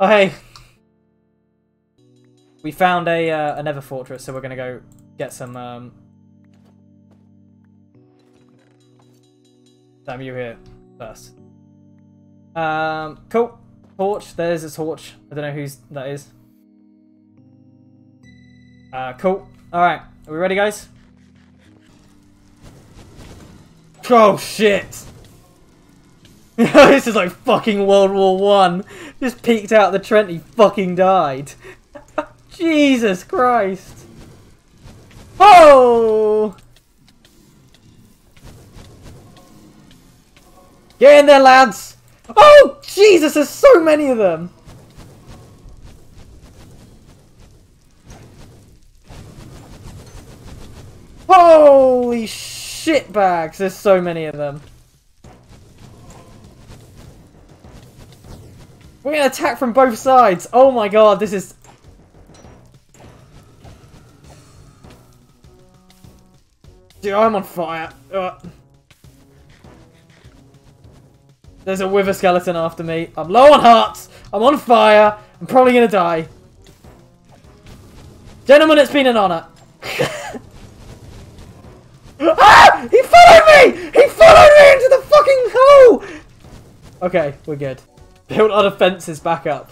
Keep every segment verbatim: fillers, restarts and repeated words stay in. Oh hey, we found a uh, another fortress, so we're gonna go get some. Um... Damn you here first. Um, cool. Torch. There's a torch. I don't know whose that is. Uh, cool. All right, are we ready, guys? Oh shit! This is like fucking World War One. Just peeked out the Trent, he fucking died. Jesus Christ! Oh! Get in there, lads! Oh Jesus! There's so many of them. Holy shit bags! There's so many of them. We're gonna attack from both sides! Oh my god, this is... Dude, I'm on fire. Ugh. There's a wither skeleton after me. I'm low on hearts! I'm on fire! I'm probably gonna die. Gentlemen, it's been an honor. Ah! He followed me! He followed me into the fucking hole! Okay, we're good. Build our defences back up.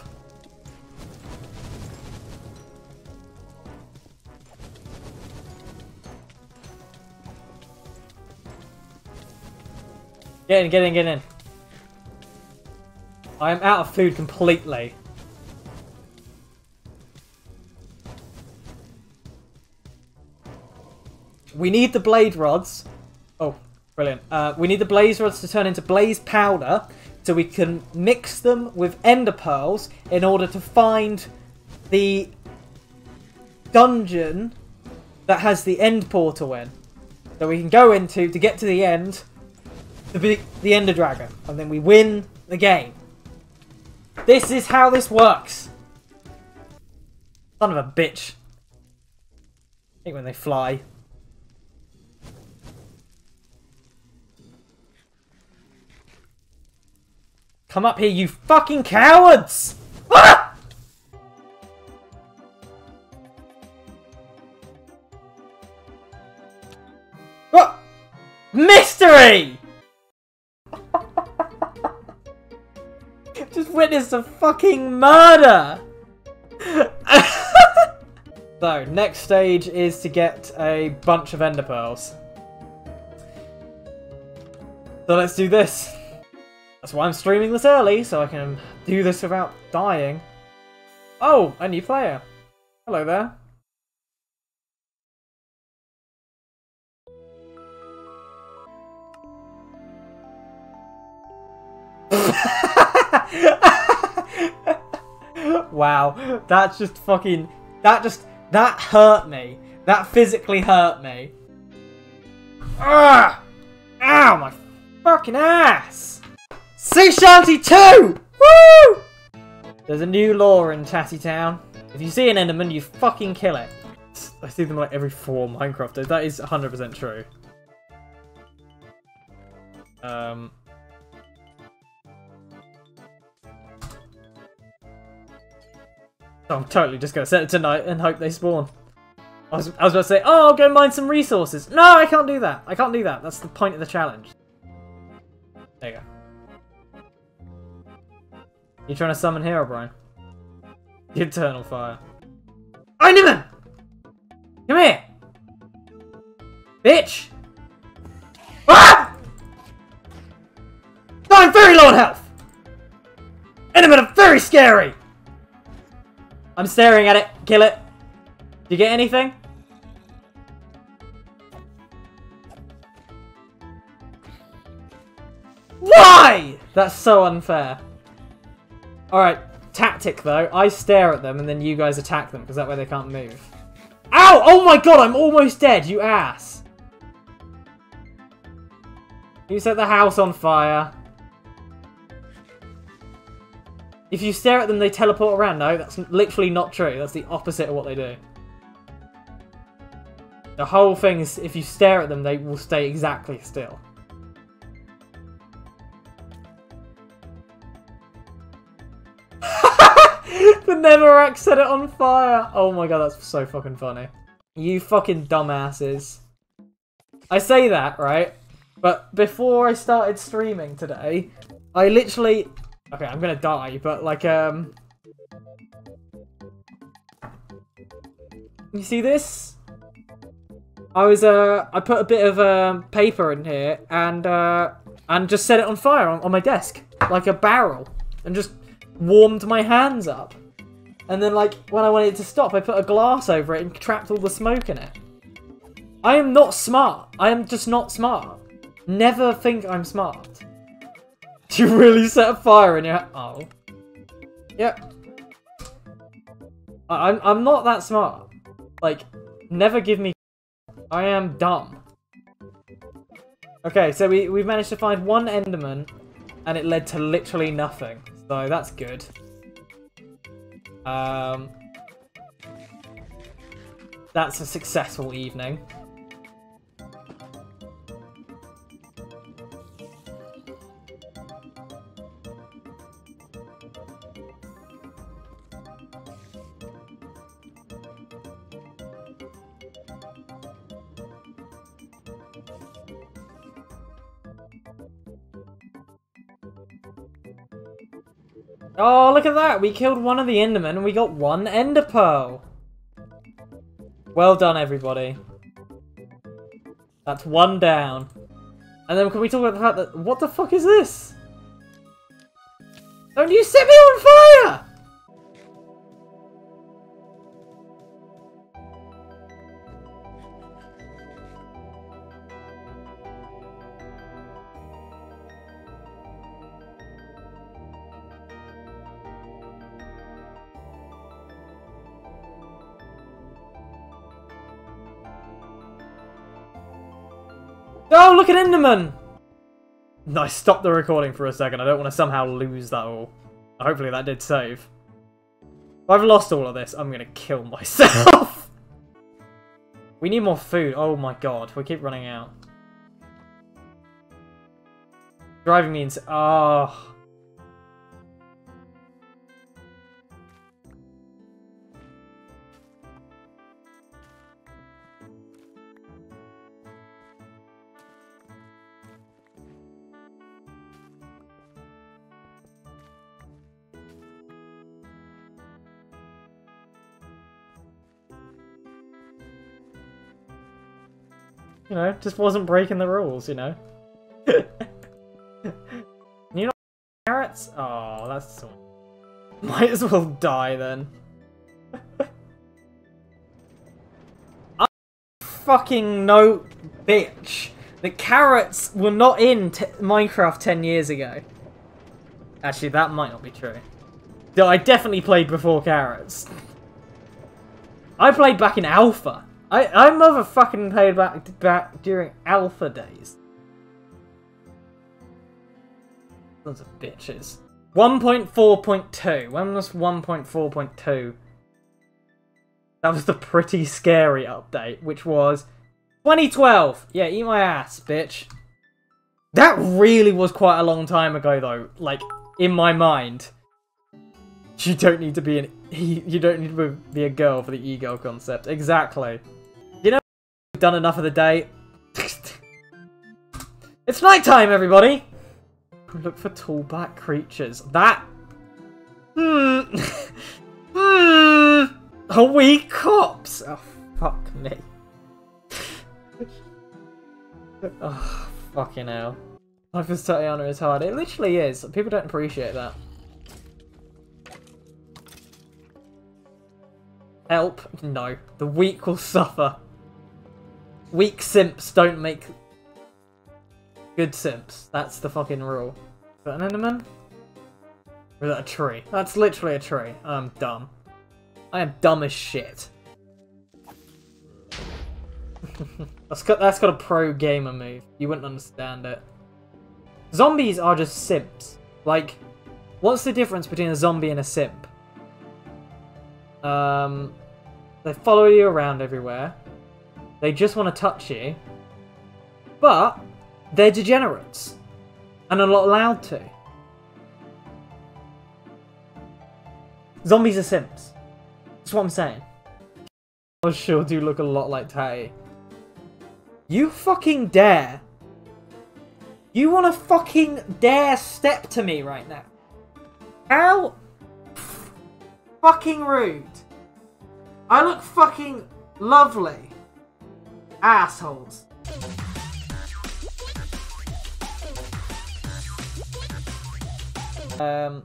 Get in, get in, get in. I am out of food completely. We need the blade rods. Oh, brilliant. Uh, we need the blaze rods to turn into blaze powder. So we can mix them with ender pearls in order to find the dungeon that has the end portal in. That we can go into to get to the end, to be the ender dragon. And then we win the game. This is how this works. Son of a bitch. I think when they fly... Come up here, you fucking cowards! Ah! What? Mystery! Just witnessed a fucking murder! So, next stage is to get a bunch of ender pearls. So let's do this. That's why I'm streaming this early, so I can do this without dying. Oh, a new player. Hello there. Wow, that's just fucking... That just... That hurt me. That physically hurt me. Ugh! Ow, my fucking ass! Sea Shanty two! Woo! There's a new law in Tatty Town. If you see an Enderman, you fucking kill it. I see them like every four Minecrafters. That is one hundred percent true. Um. I'm totally just gonna set it tonight and hope they spawn. I was, I was about to say, oh, I'll go mine some resources. No, I can't do that. I can't do that. That's the point of the challenge. There you go. You trying to summon Hero Brian? The eternal fire. Eindemann! Come here! Bitch! Ah! I'm very low on health! Endermen are very scary! I'm staring at it. Kill it. Do you get anything? Why? That's so unfair. Alright, tactic though, I stare at them and then you guys attack them, because that way they can't move. Ow! Oh my god, I'm almost dead, you ass! You set the house on fire. If you stare at them, they teleport around. No, that's literally not true. That's the opposite of what they do. The whole thing is, if you stare at them, they will stay exactly still. The Netherrack set it on fire! Oh my god, that's so fucking funny. You fucking dumbasses. I say that, right? But before I started streaming today, I literally... Okay, I'm gonna die, but like, um... you see this? I was, uh... I put a bit of, um, paper in here, and, uh... and just set it on fire on, on my desk. Like a barrel. And just warmed my hands up. And then, like, when I wanted to stop, I put a glass over it and trapped all the smoke in it. I am not smart. I am just not smart. Never think I'm smart. Do you really set a fire in your... Oh. Yep. I I'm, I'm not that smart. Like, never give me... I am dumb. Okay, so we, we've managed to find one Enderman, and it led to literally nothing. So that's good. Um, that's a successful evening. Oh, look at that! We killed one of the Endermen and we got one Ender Pearl! Well done, everybody. That's one down. And then can we talk about the fact that... What the fuck is this? Don't you set me on fire! Oh, look at Enderman! No, I stopped the recording for a second. I don't want to somehow lose that all. Hopefully that did save. If I've lost all of this, I'm gonna kill myself! We need more food. Oh my god, we keep running out. Driving me into... Oh. You know, just wasn't breaking the rules, you know. You know, carrots? Oh, that's... Might as well die then. I fucking no bitch. The carrots were not in t Minecraft ten years ago. Actually, that might not be true. No, I definitely played before carrots. I played back in alpha. I, I motherfucking played back, back during alpha days. Sons of bitches. one point four point two. When was one point four point two? That was the pretty scary update, which was twenty twelve. Yeah, eat my ass, bitch. That really was quite a long time ago, though. Like, in my mind. You don't need to be an... You don't need to be a girl for the e-girl concept. Exactly. Done enough of the day. It's nighttime, everybody. Look for tallback creatures. That. Hmm. Hmm. Are we cops? Oh fuck me. Oh fucking hell. Life as Tatiana is hard. It literally is. People don't appreciate that. Help? No. The weak will suffer. Weak simps don't make good simps. That's the fucking rule. Is that an Enderman? Or is that a tree? That's literally a tree. I'm dumb. I am dumb as shit. That's got, that's got a pro gamer move. You wouldn't understand it. Zombies are just simps. Like, what's the difference between a zombie and a simp? Um, they follow you around everywhere. They just want to touch you, but they're degenerates and are not allowed to. Zombies are Sims. That's what I'm saying. I sure do look a lot like Tatty. You fucking dare. You wanna fucking dare step to me right now? How fucking rude. I look fucking lovely. Assholes. Um...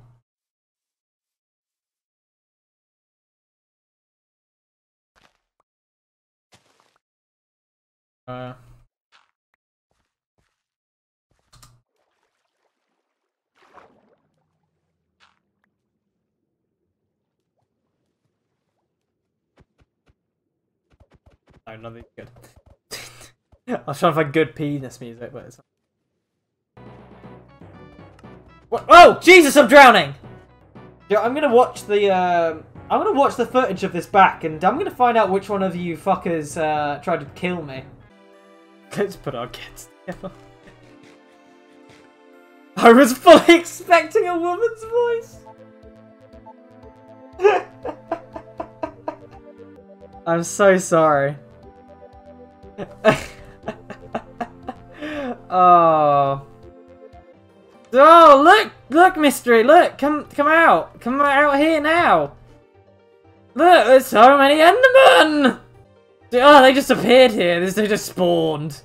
Uh. No, nothing good. I was trying to find good penis music, but it's not. What? Oh, Jesus, I'm drowning! Yeah, I'm gonna watch the, um... I'm gonna watch the footage of this back, and I'm gonna find out which one of you fuckers, uh, tried to kill me. Let's put our kids together. I was fully expecting a woman's voice! I'm so sorry. Oh. Oh, look! Look, Mystery! Look! Come come out! Come out here now! Look! There's so many Endermen! Oh, they just appeared here. They just spawned.